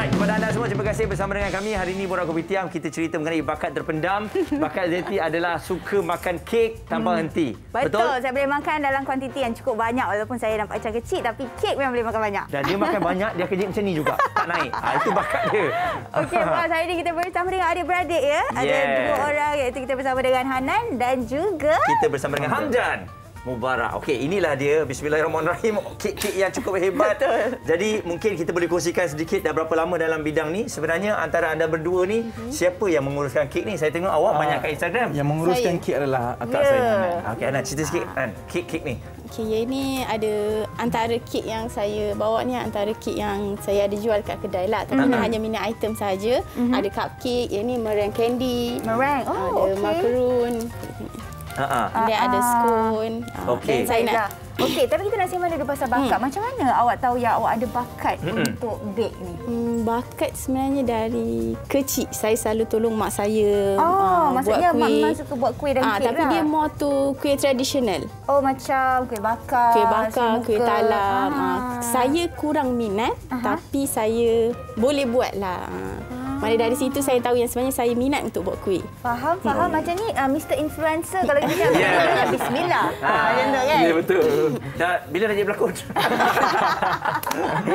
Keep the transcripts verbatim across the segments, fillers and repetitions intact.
Alright, kepada anda semua terima kasih bersama dengan kami. Hari ini Borak Kopitiam kita cerita mengenai bakat terpendam. Bakat Zeti adalah suka makan kek tanpa hmm. henti. Betul? Betul, saya boleh makan dalam kuantiti yang cukup banyak. Walaupun saya nampak macam kecil, tapi kek memang boleh makan banyak. Dan dia makan banyak, dia kerja macam ni juga. Tak naik. Ha, itu bakat dia. Okey, Boss, hari ini kita bersama dengan adik-beradik ya. Yes. Ada dua orang, iaitu kita bersama dengan Hanan dan juga... Kita bersama dengan Hamdan Mubarak. Okey, inilah dia. Bismillahirrahmanirrahim. Kek-kek yang cukup hebat. Betul. Jadi, mungkin kita boleh kongsikan sedikit dah berapa lama dalam bidang ni. Sebenarnya, antara anda berdua ni, mm-hmm. siapa yang menguruskan kek ni? Saya tengok awak banyak kat Instagram. Yang menguruskan saya. Kek adalah akak yeah. saya. Okey, Anak, cerita sikit, An. Kek-kek ni. Okey, ini ada antara kek yang saya bawa ni, antara kek yang saya ada jual kat kedai lah. Tapi mm-hmm. hanya minat item sahaja. Mm-hmm. Ada cupcake, yang ni meringue candy. Meringue? Oh, ada okay. macaron. Uh-huh. Dia ada skun. Okey. Saya nak. Okey, tapi kita nak sembang dulu pasal bakat. Hmm. Macam mana awak tahu yang awak ada bakat hmm. untuk bake ni? Hmm, bakat sebenarnya dari kecil. Saya selalu tolong mak saya oh, uh, maksudnya buat kuih. Maksudnya mak suka buat kuih dan ah, kek. Tapi lah. Dia more tu kuih tradisional. Oh, macam kuih bakar. Kuih bakar, semuka. Kuih talam. Ah. Ah. Saya kurang minat uh-huh. tapi saya boleh buatlah. Malah dari situ saya tahu yang sebenarnya saya minat untuk buat kuih. Faham, faham. Hmm. Macam ni uh, mister Influencer kalau kita nak yeah. bismillah. Ha, macam tu kan? Ya, betul. Dah, bila nak jadi pelakon?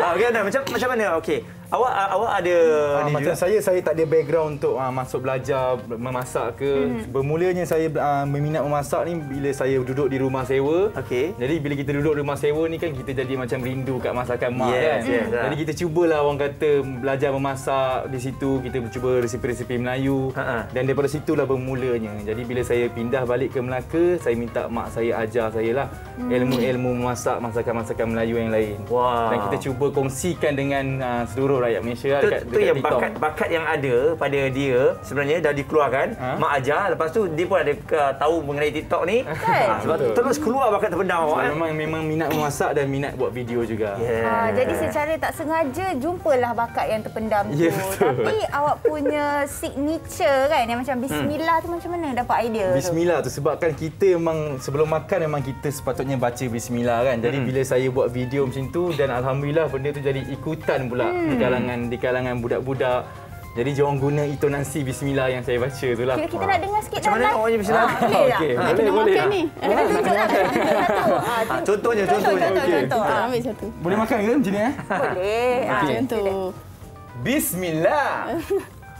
ha, okay, nah, macam, macam mana? Okey. Awak awak ada... Ha, macam saya, saya tak ada background untuk uh, masuk belajar memasak ke. Hmm. Bermulanya saya uh, meminat memasak ni bila saya duduk di rumah sewa. Okay. Jadi bila kita duduk di rumah sewa ni kan, kita jadi macam rindu kat masakan mak yes, kan. Yes, hmm. Jadi kita cubalah orang kata belajar memasak di situ. Kita cuba resipi-resipi Melayu. Ha-ha. Dan daripada situlah bermulanya. Jadi bila saya pindah balik ke Melaka, saya minta mak saya ajar saya lah hmm. ilmu-ilmu memasak masakan-masakan Melayu yang lain. Wow. Dan kita cuba kongsikan dengan uh, seluruh rakyat Malaysia tu, dekat, tu dekat yang bakat, bakat yang ada pada dia sebenarnya dah dikeluarkan. Ha? Mak ajar, lepas tu dia pun ada uh, tahu mengenai TikTok ni. Ha, sebab betul. Terus keluar bakat terpendam awak. So, memang memang minat memasak dan minat buat video juga. Yeah. Ha, jadi secara tak sengaja jumpalah bakat yang terpendam tu. Yeah, tapi awak punya signature kan yang macam bismillah hmm. tu macam mana dapat idea bismillah tu? Tu sebab kan kita memang sebelum makan memang kita sepatutnya baca bismillah kan. Jadi hmm. bila saya buat video macam tu dan alhamdulillah benda tu jadi ikutan pula. Hmm. Di kalangan, di kalangan budak-budak. Jadi diorang guna intonasi bismillah yang saya baca tu lah. Kita, kita nak dengar sikit. Macam mana awak punya bismillah? Ah, boleh okay. tak? Boleh, boleh. Nak kena makan ni. Nak kena tunjuk lah. Contohnya, contohnya. Ambil satu. Boleh makan ke macam ni? Boleh. Contoh. Bismillah.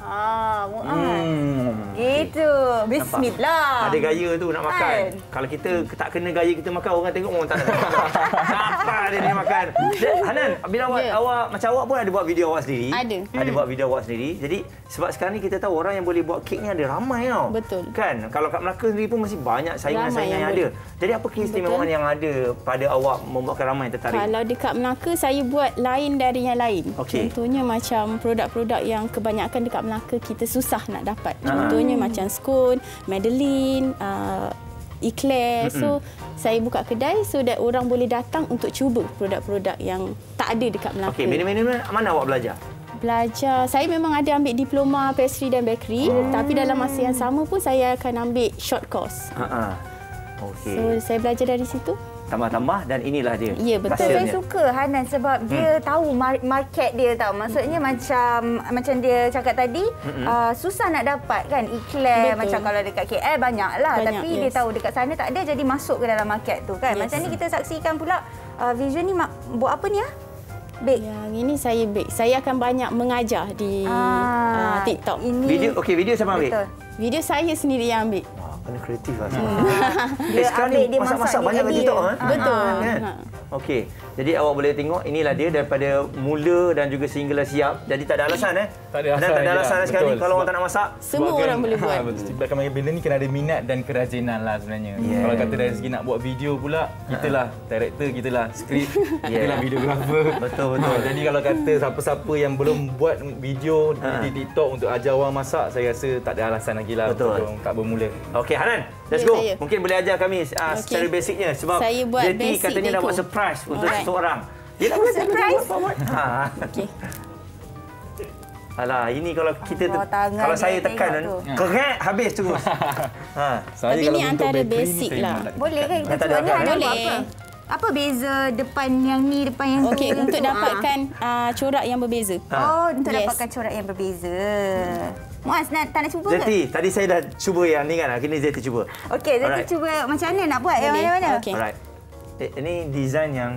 Ah, hmm. gitu. Bismillah. Nampak? Ada gaya tu nak makan. Kan? Kalau kita tak kena gaya kita makan, orang tengok orang tak nak makan. Apa dia nak makan? Hanan, bila awak, yeah. awak macam awak pun ada buat video awak sendiri. Ada. Ada hmm. buat video awak sendiri. Jadi sebab sekarang ni kita tahu orang yang boleh buat kek ni ada ramai tau. Betul. Kan? Kalau kat Melaka sendiri pun masih banyak saingan-saingan yang, yang ada. Jadi apa keistimewaan yang ada pada awak membuatkan ramai tertarik? Kalau dekat Melaka saya buat lain dari yang lain. Okay. Contohnya macam produk-produk yang kebanyakan dekat Melaka Melaka kita susah nak dapat. Contohnya hmm. macam scone, madeleine, uh, eclair. Mm-mm. So saya buka kedai so that orang boleh datang untuk cuba produk-produk yang tak ada dekat Melaka. Okey, menu-menu mana awak belajar? Belajar. Saya memang ada ambil diploma pastry dan bakery, oh. tapi dalam masa yang sama pun saya akan ambil short course. Ha-ha. Okey. So saya belajar dari situ. Tambah-tambah dan inilah dia. Ya, betul. Hasilnya. Saya suka Hanan sebab hmm. dia tahu market dia tahu. Maksudnya hmm. macam macam dia cakap tadi, hmm. uh, susah nak dapat kan eclair. Betul. Macam kalau dekat K L banyaklah banyak, tapi yes. dia tahu dekat sana tak ada jadi masuk ke dalam market tu kan. Yes. Macam ni kita saksikan pula uh, Vision ni buat apa ni ah? Bake. Yang ini saya bake. Saya akan banyak mengajar di ah, uh, TikTok. Ini... Video okey, video siapa ambil? Betul. Video saya sendiri yang ambil. Kena kreatif lah sebab. Dia ambil, dia masak-masak banyak kat TikTok. Betul. Okey. Jadi awak boleh tengok inilah dia daripada mula dan juga sehinggalah siap. Jadi tak ada alasan eh. Tak ada alasan. Tak ada alasan sekarang ni kalau orang tak nak masak. Semua orang boleh buat. Belakang benda ni kena ada minat dan kerajinan lah sebenarnya. Kalau kata dari segi nak buat video pula, kita lah director, kita lah skrip, kita lah videographer. Betul-betul. Jadi kalau kata siapa-siapa yang belum buat video di TikTok untuk ajar orang masak, saya rasa tak ada alasan lagi lah untuk tak bermula. Okey Hanan, let's go. Ya, mungkin boleh ajar kami uh, okay. secara basicnya sebab Zeti katanya nak buat surprise untuk right. seseorang. Dia nak buat surprise. Ha. Okey. Alah, ini kalau kita oh, kalau saya tekan kerek habis terus. Ha. Tapi ni antara basic lah. Boleh ke kita cuba ni? Boleh. Apa beza depan yang ni, depan yang okay, tu? Okey, untuk dapatkan uh, corak yang berbeza. Oh, untuk yes. dapatkan corak yang berbeza. Hmm. Muaz, nak, tak nak cuba Zeti, ke? Zeti, tadi saya dah cuba yang ni kan. Kini Zeti cuba. Okey, Zeti Alright. cuba macam mana nak buat Boleh. yang mana-mana. Okay. Alright. Eh, ini desain yang...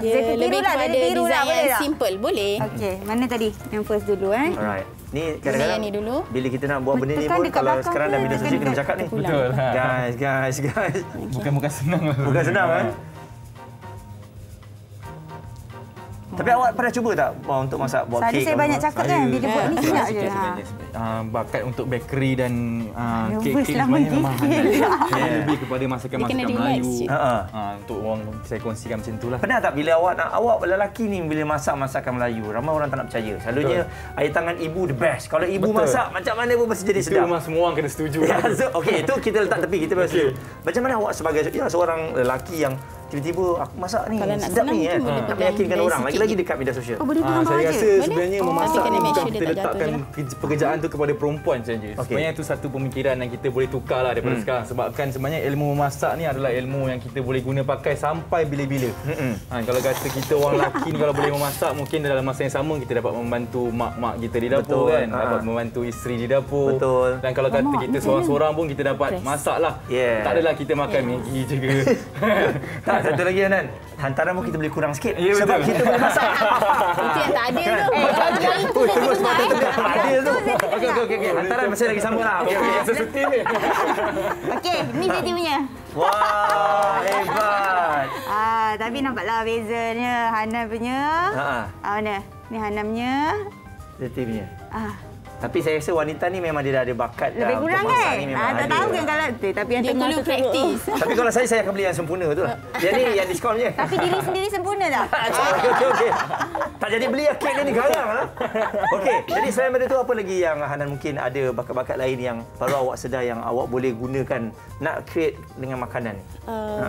Dia lebih kepada desain lah, yang simple. Boleh. Okey, mana tadi? Yang first dulu. Eh? Alright. Ni kadang-kadang bila kita nak buat benda ni pun, kalau sekarang dah media sosial kena bercakap ni. Betul. Guys, guys, guys. Bukan-bukan senang lah. Bukan senang kan? Tapi awak pernah cuba tak untuk masak buat kek? Tadi saya banyak cakap kan, bila buat ni silap je. Bakat untuk bakery dan kek-kek sebenarnya memang handal. Lebih kepada masakan-masakan Melayu. Untuk orang saya kongsikan macam itulah. Pernah tak bila awak nak, awak lelaki ni bila masak masakan Melayu, ramai orang tak nak percaya. Selalunya air tangan ibu the best. Kalau ibu masak macam mana pun mesti jadi sedap. Itu memang semua orang kena setuju. Okey, itu kita letak tepi, kita bersetuju. Macam mana awak sebagai seorang lelaki yang tiba-tiba aku masak ni, sedap ni kan. Nak meyakinkan orang. Lagi-lagi dekat media sosial. Oh, boleh ha, saya rasa boleh? sebenarnya oh, memasak ni bukan kita letakkan pekerjaan tu kepada perempuan saja. Okay. Sebenarnya itu satu pemikiran yang kita boleh tukarlah daripada hmm. sekarang. Sebabkan sebenarnya ilmu memasak ni adalah ilmu yang kita boleh guna pakai sampai bila-bila. Hmm. Ha, kalau kata kita orang lelaki ni kalau boleh memasak, mungkin dalam masa yang sama kita dapat membantu mak-mak kita di dapur. Betul, kan. Ha. Dapat membantu isteri di dapur. Betul. Dan kalau kata kita seorang-seorang pun kita dapat masaklah. Yeah. Tak adalah kita makan yeah. Maggi je ke. Tak, satu lagi Hanan. Hantaran pun kita boleh kurang sikit yeah, sebab betul. kita boleh masak. Itu yang tak adil tu. Eh, tak adil tu. Terus mata tu. Tak adil tu. Okey, okey, okey. Okay. Hantaran masih lagi sama lah. Okey, okey. Asal setir ni. Okey, ni Zeti punya. Wah, hebat. Ah, tapi nampaklah bezanya Hanan punya. Haa. Ah, mana? Ni Hanan punya. Zeti punya. Ah. Tapi saya rasa wanita ni memang dia dah ada bakat. Lebih dah kurang kan? Ha, tak tahu kan kalau tu. Tapi yang dia tengah tu praktis. Tapi kalau saya, saya akan beli yang sempurna tu lah. Yang ni yang diskon je. Tapi diri sendiri sempurna tak? Okey, okey, okey. Tak jadi beli yang kek dia ni garang lah. Okey, jadi selain daripada tu, apa lagi yang Hanan mungkin ada bakat-bakat lain yang baru awak sedar yang awak boleh gunakan nak create dengan makanan ni? Um, ha.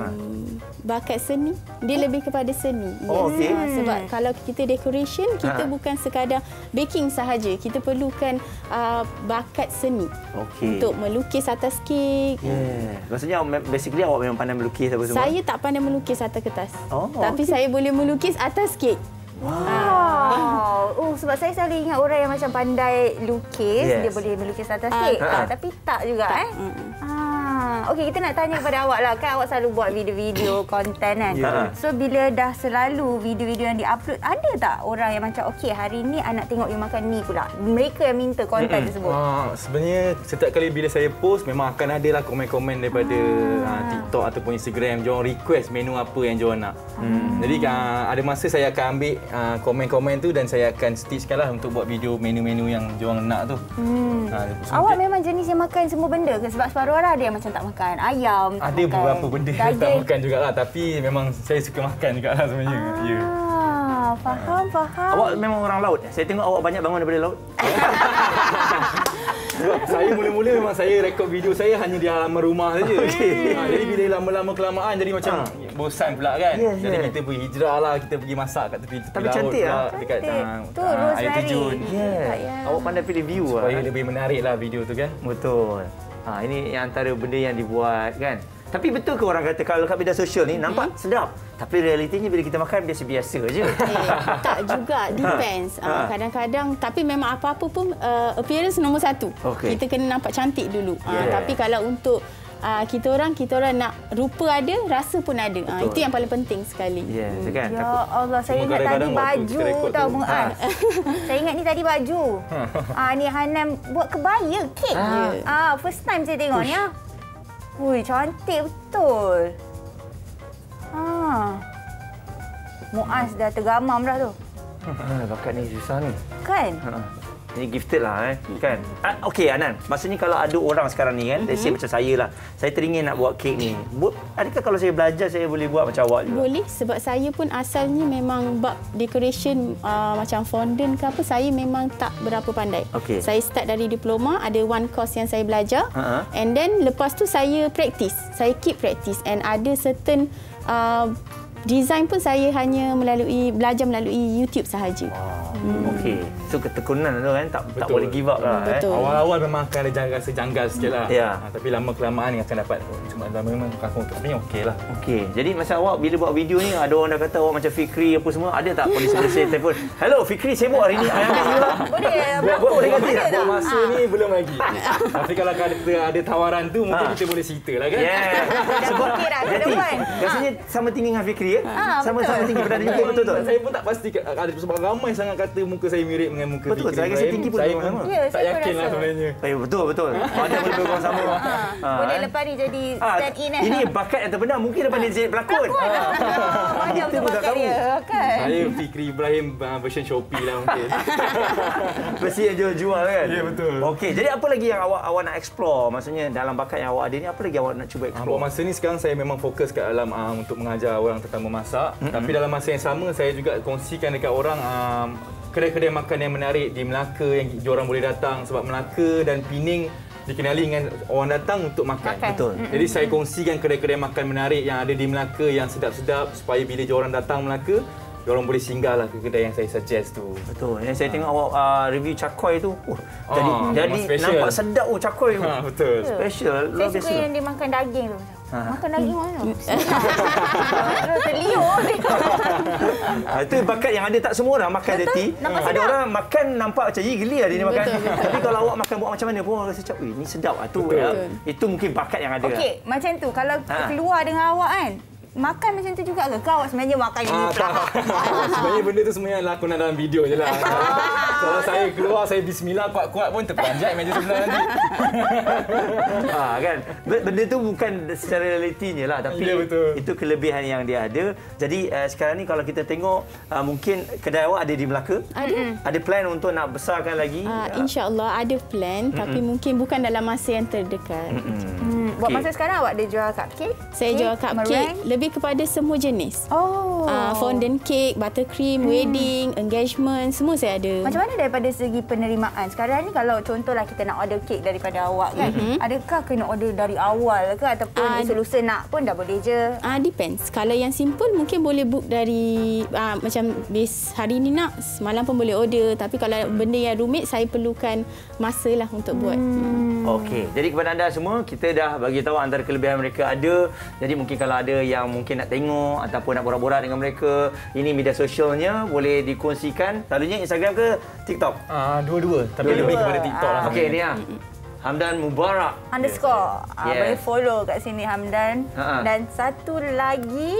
Bakat seni. Dia lebih kepada seni. Oh, yes. Okey. Hmm. Sebab kalau kita decoration, kita ha. bukan sekadar baking sahaja. Kita perlukan Uh, bakat seni okay. untuk melukis atas kek. Yeah. Maksudnya, basically awak memang pandai melukis apa semua? Saya tak pandai melukis atas kertas. Oh, tapi okay. saya boleh melukis atas kek. Wow. wow. Oh, sebab saya selalu ingat orang yang macam pandai lukis, yes. dia boleh melukis atas kek. Uh, uh. Tapi tak juga tak. eh. Ah. Okey, kita nak tanya kepada awak lah. Kan awak selalu buat video-video konten kan. Yeah. So bila dah selalu video-video yang di-upload, ada tak orang yang macam okey, hari ni anak tengok you makan ni pula. Mereka yang minta konten mm -mm. tersebut. Ah, sebenarnya setiap kali bila saya post memang akan adalah komen-komen daripada ah. TikTok ataupun Instagram, diorang request menu apa yang diorang nak. Hmm. Jadi ada masa saya akan ambil komen-komen uh, tu dan saya akan stitchkanlah untuk buat video menu-menu yang diorang nak tu. Hmm. Ha, awak memang jenis yang makan semua benda ke? Sebab separuh orang ada yang macam tak makan ayam, tak ada makan beberapa benda yang tak makan jugalah, tapi memang saya suka makan jugalah sebenarnya. Ah, ya. Faham, faham. Awak memang orang laut. Saya tengok awak banyak bangun daripada laut. Sebab saya mula-mula memang saya rekod video saya hanya di halaman rumah saja. Okay. Ha, jadi bila lama-lama kelamaan jadi macam ha. bosan pula kan. Yes, jadi yes. kita pergi hijrah lah, kita pergi masak kat tepi tepi Tapi laut cantik lah. Dekat tu, uh, air terjun. Yes. Yes. Awak pandai pilih view supaya lah. Supaya lebih menarik lah video tu kan. Betul. Ha, ini yang antara benda yang dibuat kan. Tapi betul ke orang kata kalau kat media sosial ni nampak hmm. sedap, tapi realitinya bila kita makan biasa-biasa je. Eh, tak juga, depends. Kadang-kadang ha. ha. tapi memang apa-apa pun uh, appearance nombor satu. Okay. Kita kena nampak cantik dulu. Yeah. Ha, tapi kalau untuk Uh, kita orang kita orang nak rupa ada, rasa pun ada. Uh, itu yang paling penting sekali. Ya, yeah, kan? Ya Allah, saya ingat tadi baju tau Muaz. Ha. Saya ingat ni tadi baju. Ah, ni Hanan buat kebaya, kek. Ah, yeah. uh, first time saya tengok ni. Ui, cantik betul. Ha. Muaz dah tergamam dah tu. Ha, bakat ni susah ni. Kan? Ha. Ini gifted lah eh, kan? Ah, okey Hanan, maksudnya kalau ada orang sekarang ni kan, mm -hmm. let's say macam saya lah, saya teringin nak buat kek ni. Adakah kalau saya belajar, saya boleh buat macam awak juga? Boleh, sebab saya pun asalnya memang bab decoration uh, macam fondant ke apa, saya memang tak berapa pandai. Okay. Saya start dari diploma, ada one course yang saya belajar. Uh -huh. And then lepas tu saya practice, saya keep practice and ada certain... Uh, Design pun saya hanya melalui belajar melalui YouTube sahaja. Wow. Hmm. Okey. So ketekunan tu kan tak betul. tak boleh give up lah. Betul. Eh. Awal-awal memang akan ada janggal sejanggal sikitlah. Yeah. Ha, tapi lama kelamaan ni akan dapat cuma memang kau untuk ni okeylah. Okey. Jadi masa awak bila buat video ni ada orang dah kata awak macam Fikri apa semua, ada tak polis polis telefon? Hello Fikri sibuk hari ni. Boleh. Boleh boleh ganti tak? Masa ni belum lagi. Tapi kalau ada ada tawaran tu mungkin kita boleh ceritalah kan. Yeah. Sebab okeylah tuan. Rasanya sama tinggi dengan Fikri. Sama-sama tinggi badan dia betul tak? Saya pun tak pasti ada sebab ramai sangat kata muka saya mirip dengan muka Fikri. Betul, saya tinggi pun sama. Tak yakinlah sebenarnya. Betul betul. Ada betul orang sama. Boleh lepas ni jadi stand in. Ini bakat yang terbenar mungkin lepas ni jadi pelakon. Ada bakat dia kan. Saya Fikri Ibrahim version Shopee lah mungkin. Versi yang jual-jual kan. Ya betul. Okey, jadi apa lagi yang awak awak nak explore? Maksudnya dalam bakat yang awak ada ni apa lagi awak nak cuba explore? Masa ni sekarang saya memang fokus kat dalam untuk mengajar orang tentang memasak, mm-hmm. tapi dalam masa yang sama saya juga kongsikan dekat orang um, kedai-kedai makan yang menarik di Melaka yang diorang boleh datang sebab Melaka dan Pening dikenali dengan orang datang untuk makan. makan. Betul. Mm-hmm. Jadi saya kongsikan kedai-kedai makan menarik yang ada di Melaka yang sedap-sedap supaya bila diorang datang Melaka diorang boleh singgahlah ke kedai yang saya suggest tu. Betul. Yang saya ha. tengok awak uh, review cakoi tu. Oh, ha, jadi jadi special. Nampak sedap oh cakoi. Ha, betul. Special. Saya suka special. Yang dia makan daging tu. Ha. Makan daging mana? Terus terliur. Itu bakat yang ada tak semua orang makan reti. Ada orang makan nampak macam ye geli lah dia makan. Betul. Tapi kalau awak makan buat macam mana pun orang rasa cakoi ni sedap ah tu. Itu mungkin bakat yang ada. Okey, macam tu kalau ha. keluar dengan awak kan. Makan macam tu juga ke? Kau sebenarnya makan ini ah, tak. Sebenarnya benda tu semuanya lakonan dalam video je lah. Kalau saya keluar, saya bismillah kuat-kuat pun terperanjat meja sebelah nanti. Ah, kan? Benda tu bukan secara realitinya lah. Tapi ya, itu kelebihan yang dia ada. Jadi uh, sekarang ni kalau kita tengok, uh, mungkin kedai awak ada di Melaka? Ada. Ada plan untuk nak besarkan lagi? Uh, InsyaAllah ada plan. Mm-mm. Tapi mungkin bukan dalam masa yang terdekat. Mm-mm. Buat okay. masa sekarang awak ada jual cupcake? Saya cake, jual cupcake. Meringue. Lebih kepada semua jenis. Oh. Uh, fondant cake, buttercream, hmm. wedding, engagement, semua saya ada. Macam mana daripada segi penerimaan? Sekarang ni kalau contohlah kita nak order cake daripada awak kan, mm-hmm. adakah kena order dari awal ke ataupun uh, lusa-lusa nak pun dah boleh je? Ah uh, depends. Kalau yang simple mungkin boleh book dari uh, macam bis hari ni nak, semalam pun boleh order. Tapi kalau benda yang rumit saya perlukan masalah untuk buat. Hmm. Okey. Jadi kepada anda semua kita dah bagi tahu antara kelebihan mereka ada. Jadi mungkin kalau ada yang mungkin nak tengok ataupun nak borak-borak dengan mereka, ini media sosialnya boleh dikongsikan. Selalunya Instagram ke TikTok? Ah, dua-dua. Tapi dua-dua. lebih kepada TikTok ah. lah. Okey, ni ah. Hamdan Mubarak underscore. Yes. Ah, yes. Boleh follow kat sini Hamdan. Ha-ha. Dan satu lagi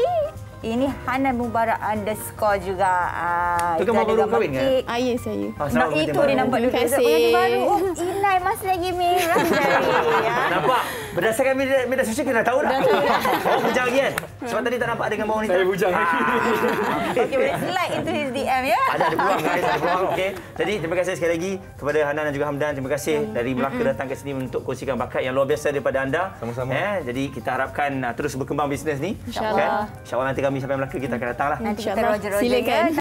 ini Hanan Mubarak underscore juga. Ah, itu kan baru kahwin kan? Ah, ya, saya. Nak itu dia nampak dulu. Terima kasih. Baru. Oh, inai masih lagi merah dari. Ya. Nampak? Berdasarkan media, media sosial kita dah tahu dah. Oh, bujang lagi kan? Sebab tadi tak nampak dengan bawah ni. Saya bujang lagi. Ah. Okey, boleh slide into his D M ya. Ada ada peluang guys, ada peluang. Okey. Jadi, terima kasih sekali lagi kepada Hanan dan juga Hamdan. Terima kasih dari Melaka datang ke sini untuk kongsikan bakat yang luar biasa daripada anda. Sama-sama. Eh, jadi kita harapkan terus berkembang bisnes ni. InsyaAllah. Kan? InsyaAllah nanti kami sampai Melaka kita akan datanglah. Nanti kita roger-roger. Silakan.